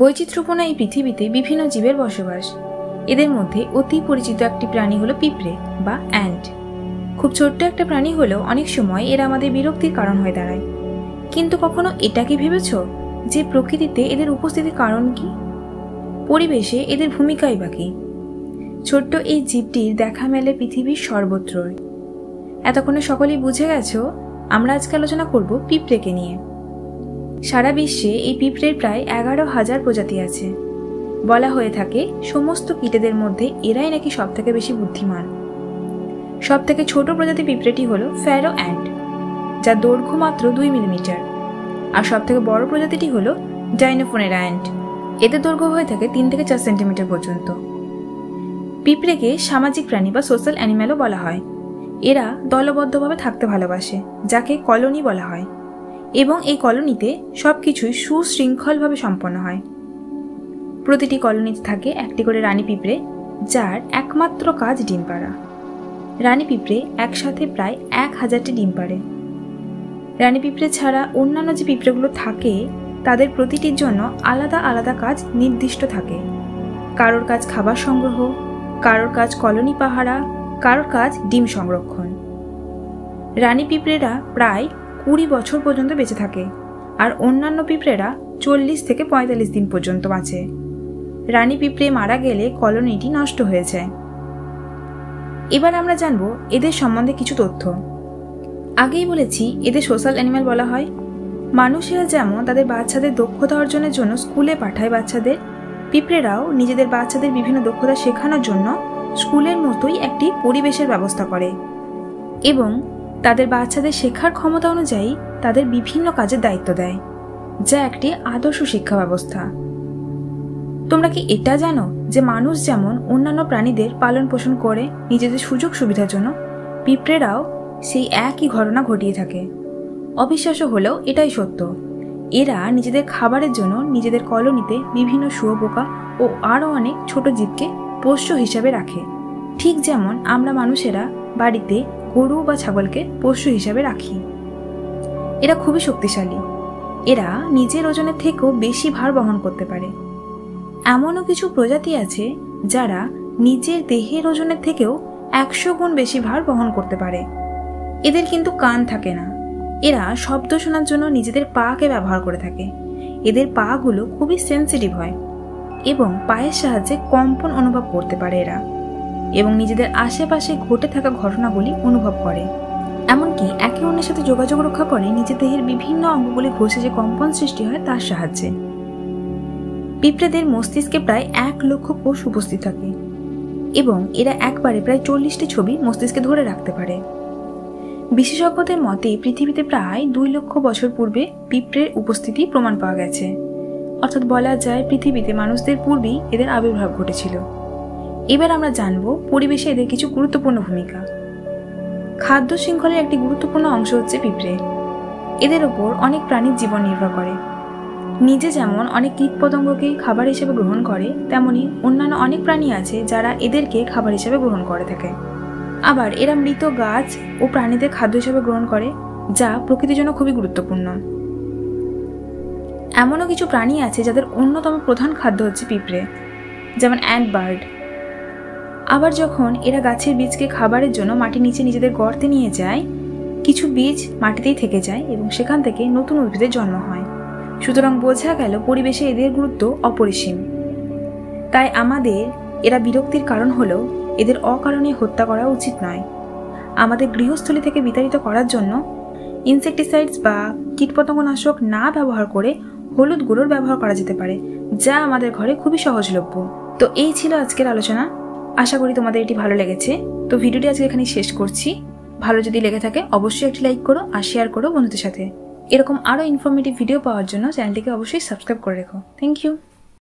বৈচিত্র্যপূর্ণ এই পৃথিবীতে বিভিন্ন জীবের বসবাস। এদের মধ্যে অতি পরিচিত একটি প্রাণী হলো পিঁপড়ে বা অ্যান্ট। খুব ছোট্ট একটা প্রাণী হলেও অনেক সময় এরা আমাদের বিরক্তির কারণ হয়ে দাঁড়ায়। কিন্তু কখনো এটা কি ভেবেছ যে প্রকৃতিতে এদের উপস্থিতির কারণ কি? পরিবেশে এদের ভূমিকাই বাকি। ছোট্ট এই জীবটির দেখা মেলে পৃথিবীর সর্বত্রই। এতক্ষণে সকলেই বুঝে গেছো আমরা আজকে আলোচনা করব পিঁপড়েকে নিয়ে। সারা বিশ্বে এই পিঁপড়ের প্রায় 11,000 প্রজাতি আছে। বলা হয়ে থাকে সমস্ত কীটেদের মধ্যে এরাই নাকি সবথেকে বেশি বুদ্ধিমান। সবথেকে ছোট প্রজাতি পিঁপড়েটি হলো ফ্যারো অ্যান্ট, যার দৈর্ঘ্য মাত্র 2 মিলিমিটার, আর সবথেকে বড় প্রজাতিটি হলো ডাইনোফোনেরা অ্যান্ট। এদের দৈর্ঘ্য হয়ে থাকে 3 থেকে 4 সেন্টিমিটার পর্যন্ত। পিঁপড়েকে সামাজিক প্রাণী বা সোশ্যাল অ্যানিম্যালও বলা হয়। এরা দলবদ্ধভাবে থাকতে ভালোবাসে, যাকে কলোনি বলা হয়, এবং এই কলোনিতে সব কিছুই সুশৃঙ্খলভাবে সম্পন্ন হয়। প্রতিটি কলোনিতে থাকে একটি করে রানী পিঁপড়ে, যার একমাত্র কাজ ডিম পাড়া। রানী পিঁপড়ে একসাথে প্রায় 1000টি ডিম পাড়ে। রানী পিঁপড়ে ছাড়া অন্যান্য যে পিঁপড়েগুলো থাকে তাদের প্রতিটির জন্য আলাদা আলাদা কাজ নির্দিষ্ট থাকে। কারোর কাজ খাবার সংগ্রহ, কারোর কাজ কলোনি পাহারা, কারোর কাজ ডিম সংরক্ষণ। রানী পিঁপড়েরা প্রায় 20 বছর পর্যন্ত বেঁচে থাকে, আর অন্যান্য পিঁপড়েরা 40 থেকে 45 দিন পর্যন্ত বাঁচে। রানী পিঁপড়ে মারা গেলে কলোনিটি নষ্ট হয়ে যায়। এবার আমরা জানবো এদের সম্বন্ধে কিছু তথ্য। আগেই বলেছি এদের সোশ্যাল অ্যানিম্যাল বলা হয়। মানুষেরা যেমন তাদের বাচ্চাদের দক্ষতা অর্জনের জন্য স্কুলে পাঠায় বাচ্চাদের, পিঁপড়েরাও নিজেদের বাচ্চাদের বিভিন্ন দক্ষতা শেখানোর জন্য স্কুলের মতোই একটি পরিবেশের ব্যবস্থা করে, এবং তাদের বাচ্চাদের শেখার ক্ষমতা অনুযায়ী তাদের বিভিন্ন কাজের দায়িত্ব দেয়, যা একটি আদর্শ শিক্ষা ব্যবস্থা। তোমরা কি এটা জানো যে মানুষ যেমন অন্যান্য প্রাণীদের পালন পোষণ করে নিজেদের সুযোগ সুবিধার জন্য, পিঁপড়েরাও সেই একই ঘটনা ঘটিয়ে থাকে? অবিশ্বাস্য হলেও এটাই সত্য। এরা নিজেদের খাবারের জন্য নিজেদের কলোনিতে বিভিন্ন শুয়োপোকা ও আরও অনেক ছোট জীবকে পোষ্য হিসাবে রাখে, ঠিক যেমন আমরা মানুষেরা বাড়িতে গরু বা ছাগলকে পোষ্য হিসাবে রাখি। এরা খুবই শক্তিশালী। এরা নিজের ওজনের থেকেও বেশি ভার বহন করতে পারে। এমনও কিছু প্রজাতি আছে যারা নিজের দেহের ওজনের থেকেও 100 গুণ বেশি ভার বহন করতে পারে। এদের কিন্তু কান থাকে না। এরা শব্দ শোনার জন্য নিজেদের পাকে ব্যবহার করে থাকে। এদের পাগুলো খুবই সেন্সিটিভ হয় এবং পায়ের সাহায্যে কম্পন অনুভব করতে পারে এরা, এবং নিজেদের আশেপাশে ঘটে থাকা ঘটনাগুলি অনুভব করে। এমনকি একে অন্যের সাথে যোগাযোগ রক্ষা করে নিজের দেহের বিভিন্ন অঙ্গগুলি ঘষে যে কম্পন সৃষ্টি হয় তার সাহায্যে। পিঁপড়েদের মস্তিষ্কে প্রায় 1 লক্ষ কোষ উপস্থিত থাকে, এবং এরা একবারে প্রায় 40টি ছবি মস্তিষ্কে ধরে রাখতে পারে। বিশেষজ্ঞদের মতে পৃথিবীতে প্রায় 2 লক্ষ বছর পূর্বে পিঁপড়ের উপস্থিতি প্রমাণ পাওয়া গেছে, অর্থাৎ বলা যায় পৃথিবীতে মানুষদের পূর্বেই এদের আবির্ভাব ঘটেছিল। এবার আমরা জানব পরিবেশে এদের কিছু গুরুত্বপূর্ণ ভূমিকা। খাদ্য শৃঙ্খলের একটি গুরুত্বপূর্ণ অংশ হচ্ছে পিঁপড়ে। এদের ওপর অনেক প্রাণীর জীবন নির্ভর করে। নিজে যেমন অনেক কীটপতঙ্গকে খাবার হিসেবে গ্রহণ করে, তেমনি অন্যান্য অনেক প্রাণী আছে যারা এদেরকে খাবার হিসেবে গ্রহণ করে থাকে। আবার এরা মৃত গাছ ও প্রাণীদের খাদ্য হিসেবে গ্রহণ করে, যা প্রকৃতির জন্য খুবই গুরুত্বপূর্ণ। এমনও কিছু প্রাণী আছে যাদের অন্যতম প্রধান খাদ্য হচ্ছে পিঁপড়ে, যেমন অ্যান্টবার্ড। আবার যখন এরা গাছের বীজকে খাবারের জন্য মাটির নিচে নিজেদের গর্তে নিয়ে যায়, কিছু বীজ মাটিতেই থেকে যায় এবং সেখান থেকে নতুন উদ্ভিদের জন্ম হয়। সুতরাং বোঝা গেল পরিবেশে এদের গুরুত্ব অপরিসীম। তাই আমাদের এরা বিরক্তির কারণ হলেও এদের অকারণে হত্যা করা উচিত নয়। আমাদের গৃহস্থলী থেকে বিতাড়িত করার জন্য ইনসেকটিসাইডস বা কীটপতঙ্গনাশক না ব্যবহার করে হলুদ গুঁড়োর ব্যবহার করা যেতে পারে, যা আমাদের ঘরে খুবই সহজলভ্য। তো এই ছিল আজকের আলোচনা। আশা করি তোমাদের এটি ভালো লেগেছে। তো ভিডিওটি আজকে এখানেই শেষ করছি। ভালো যদি লেগে থাকে অবশ্যই একটি লাইক করো আর শেয়ার করো বন্ধুদের সাথে। এরকম আরও ইনফরমেটিভ ভিডিও পাওয়ার জন্য চ্যানেলটিকে অবশ্যই সাবস্ক্রাইব করে রেখো। Thank you.